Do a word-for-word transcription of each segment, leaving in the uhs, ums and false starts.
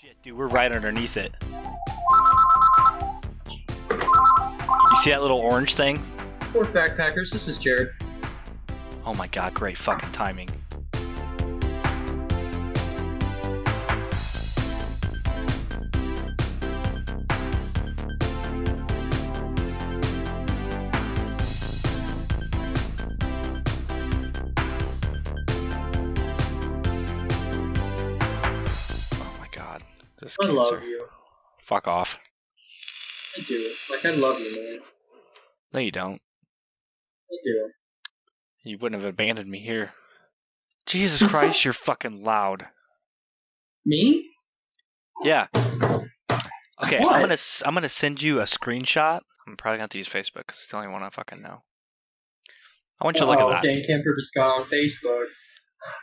shit, dude, we're right underneath it. You see that little orange thing? Four backpackers, this is Jared. Oh my god, great fucking timing. I love are... you. Fuck off. I do. Like, I love you, man. No, you don't. I do. You wouldn't have abandoned me here. Jesus Christ, you're fucking loud. Me? Yeah. Okay, what? I'm gonna I'm gonna send you a screenshot. I'm probably gonna have to use Facebook because it's the only one I fucking know. I want you oh, to look at that. Dan Kemper just got on Facebook.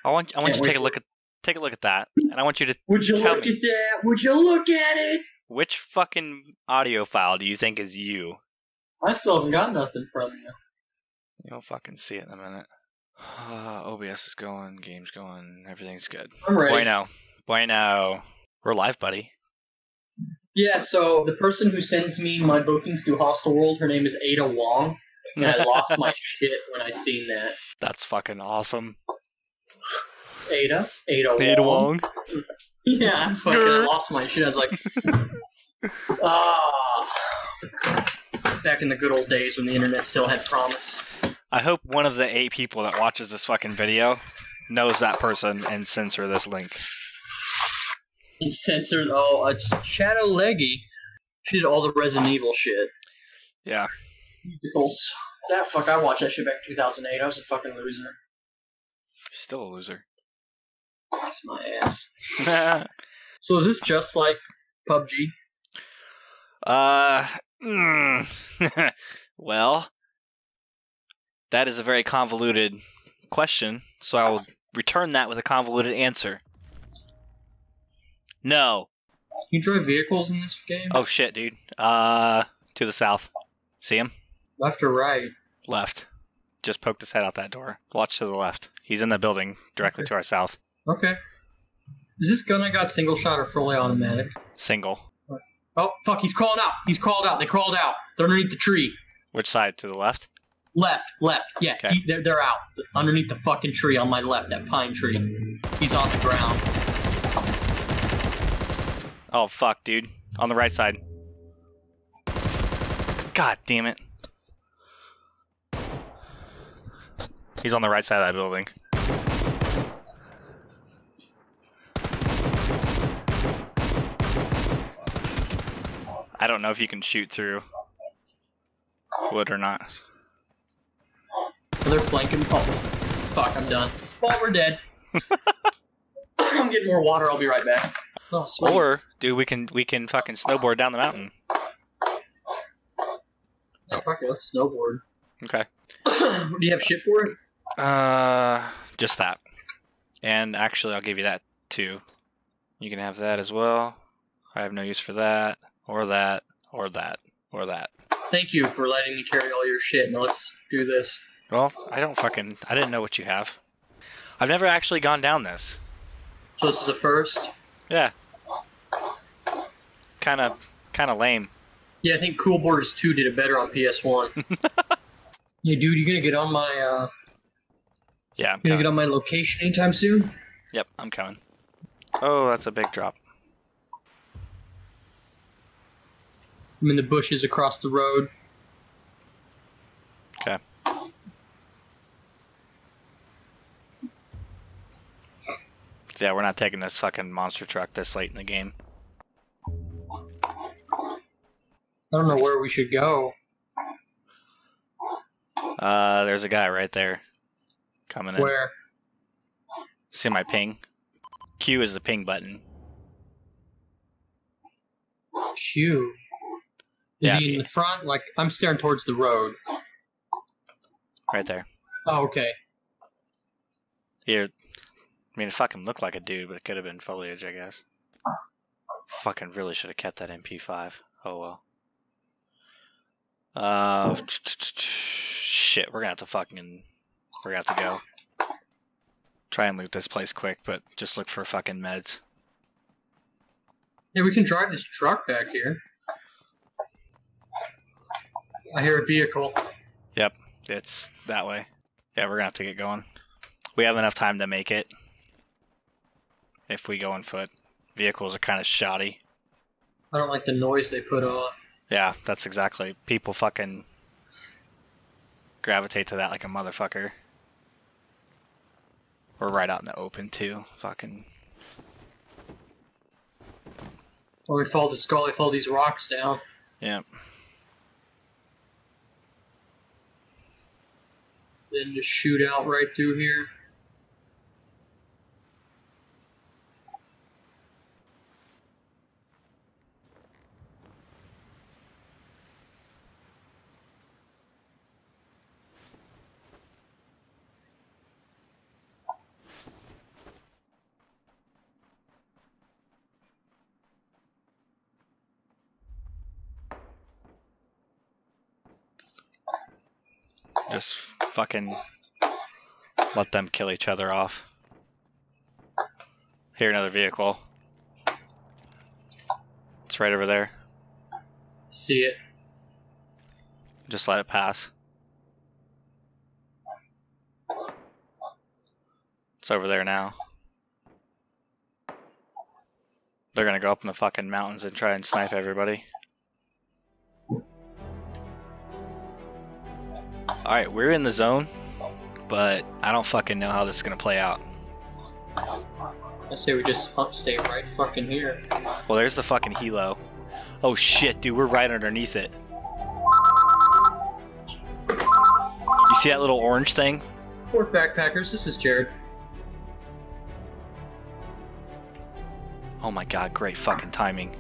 I want I want Can't you to take a look at. Take a look at that, and I want you to Would you tell look me, at that? Would you look at it? Which fucking audio file do you think is you? I still haven't got nothing from you. You'll fucking see it in a minute. Uh, O B S is going, game's going, everything's good. I'm ready. Bueno. Bueno. We're live, buddy. Yeah, so the person who sends me my bookings through Hostelworld, her name is Ada Wong, and I lost my shit when I seen that. That's fucking awesome. Ada, Ada Wong. Ada Wong. Yeah, I fucking lost my shit. I was like, ah, back in the good old days when the internet still had promise. I hope one of the eight people that watches this fucking video knows that person and censor this link. And censor oh, it's Shadow Leggy. She did all the Resident Evil shit. Yeah. That fuck, I watched that shit back in two thousand eight. I was a fucking loser. Still a loser. That's my ass. So is this just like P U B G? Uh, mm, well, that is a very convoluted question, so I will return that with a convoluted answer. No. You drive vehicles in this game? Oh shit, dude. Uh, to the south. See him? Left or right? Left. Just poked his head out that door. Watch to the left. He's in the building directly okay. to our south. Okay. Is this gun I got single shot or fully automatic? Single. Oh, fuck, he's crawling out. He's crawled out. They crawled out. They're underneath the tree. Which side? To the left? Left. Left. Yeah, okay. he, they're, they're out. Underneath the fucking tree on my left, that pine tree. He's on the ground. Oh, fuck, dude. On the right side. God damn it. He's on the right side of that building. I don't know if you can shoot through wood or not. They're flanking. Oh, fuck, I'm done. Well, we're dead. I'm getting more water. I'll be right back. Oh, sweet. Or, dude, we can we can fucking snowboard down the mountain. Yeah, fuck it, let's snowboard. Okay. Do you have shit for it? Uh, just that. And actually, I'll give you that too. You can have that as well. I have no use for that, or that, or that, or that. Thank you for letting me carry all your shit. Now let's do this. Well, I don't fucking... I didn't know what you have. I've never actually gone down this. So this is a first? Yeah. Kind of, kind of lame. Yeah, I think Cool Borders two did it better on P S one. Hey, dude, you gonna get on my, uh... Yeah, I'm you gonna coming. Get on my location anytime soon? Yep, I'm coming. Oh, that's a big drop. I'm in the bushes across the road. Okay. Yeah, we're not taking this fucking monster truck this late in the game. I don't know where we should go. Uh, there's a guy right there. Coming in. Where? See my ping? Q is the ping button. Q? Is yeah. he in the front? Like, I'm staring towards the road. Right there. Oh, okay. Here. I mean, it fucking looked like a dude, but it could have been foliage, I guess. Fucking really should have kept that M P five. Oh, well. Uh, shit, we're gonna have to fucking... We're gonna have to go. Try and loot this place quick, but just look for fucking meds. Yeah, we can drive this truck back here. I hear a vehicle. Yep, it's that way. Yeah, we're gonna have to get going. We have enough time to make it. If we go on foot. Vehicles are kind of shoddy. I don't like the noise they put on. Yeah, that's exactly. People fucking gravitate to that like a motherfucker. We're right out in the open too. Fucking. When we fall to skull, we fall these rocks down. Yep. Then just shoot out right through here. Just fucking let them kill each other off. Here, another vehicle. It's right over there. See it. Just let it pass. It's over there now. They're gonna go up in the fucking mountains and try and snipe everybody. Alright, we're in the zone, but I don't fucking know how this is gonna play out. I say we just upstay right fucking here. Well, there's the fucking helo. Oh shit, dude, we're right underneath it. You see that little orange thing? We're backpackers, this is Jared. Oh my god, great fucking timing.